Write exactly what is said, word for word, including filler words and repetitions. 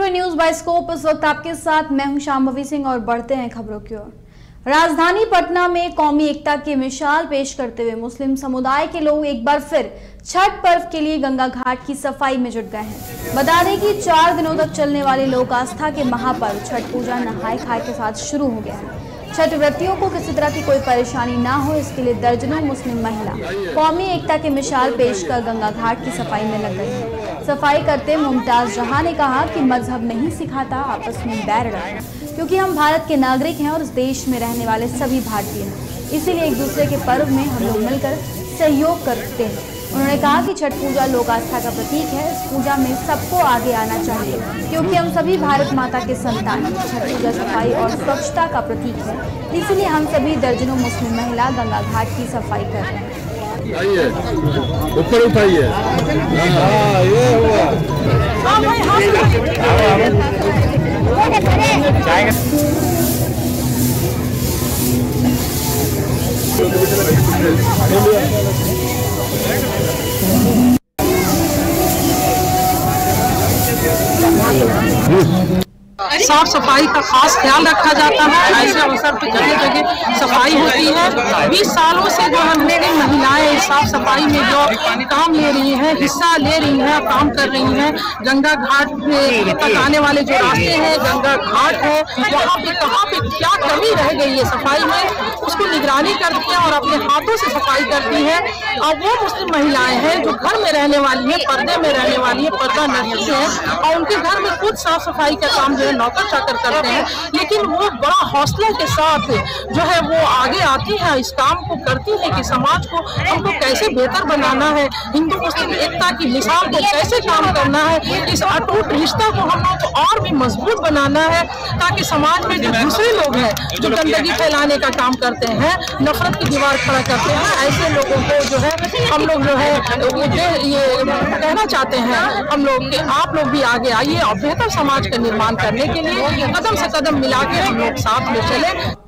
रहे news bye scope. इस वक्त आपके साथ मैं हूं शांभवी सिंह और बढ़ते हैं खबरों की ओर। राजधानी पटना में कौमी एकता की मिसाल पेश करते हुए मुस्लिम समुदाय के लोग एक बार फिर छठ पर्व के लिए गंगा घाट की सफाई में जुट गए हैं। बता दें कि चार दिनों तक चलने वाले लोक आस्था के महापर्व छठ पूजा नहाय खाए के साथ शुरू हो गया है। छठ व्रतियों को किसी तरह की कोई परेशानी ना हो, इसके लिए दर्जनों मुस्लिम महिला कौमी एकता की मिसाल पेश कर गंगा घाट की सफाई में लग गई है। सफाई करते मुमताज जहां ने कहा कि मजहब नहीं सिखाता आपस में बैर रखना, क्योंकि हम भारत के नागरिक हैं और इस देश में रहने वाले सभी भारतीय हैं, इसीलिए एक दूसरे के पर्व में हम लोग मिलकर सहयोग करते हैं। उन्होंने कहा कि छठ पूजा लोक आस्था का प्रतीक है, इस पूजा में सबको आगे आना चाहिए क्योंकि हम सभी भारत माता के संतान हैं। छठ पूजा सफाई और स्वच्छता का प्रतीक है, इसलिए हम सभी दर्जनों मुस्लिम महिला गंगा घाट की सफाई कर रहे हैं। ऊपर उठाइए, ये हुआ साफ सफाई का खास ख्याल रखा जाता है। ऐसे अवसर पर जगह जगह सफाई होती है। बीस सालों से जो हमने महिलाएं साफ सफाई में जो काम ले रही हैं, हिस्सा ले रही हैं, काम कर रही हैं, गंगा घाट तक आने वाले जो रास्ते हैं, गंगा घाट है, वहाँ पे कहाँ पे क्या कमी रह गई है सफाई में, उसको निगरानी करती है और अपने हाथों से सफाई करती है। और वो मुस्लिम महिलाएं हैं जो घर में रहने वाली है, पर्दे में रहने वाली है, पर्दा नजर से है और उनके घर में खुद साफ सफाई का काम जो है नौकर चाकर करते हैं, लेकिन वो बड़ा हौसले के साथ जो है वो आगे आती है, इस काम को करती है कि समाज को हमको कैसे बेहतर बनाना है, हिंदू मुस्लिम एकता की मिसाल को कैसे काम करना है, इस अटूट रिश्ता को हम लोग को और भी मजबूत बनाना है ताकि समाज में जो दूसरे लोग हैं जो गंदगी फैलाने का काम करते हैं, नफरत की दीवार खड़ा करते हैं, ऐसे लोगों को जो है हम लोग जो है ये कहना चाहते हैं हम लोग कि आप लोग भी आगे आइए और बेहतर समाज का निर्माण करने के लिए कदम से कदम मिला के हम लोग साथ में चले।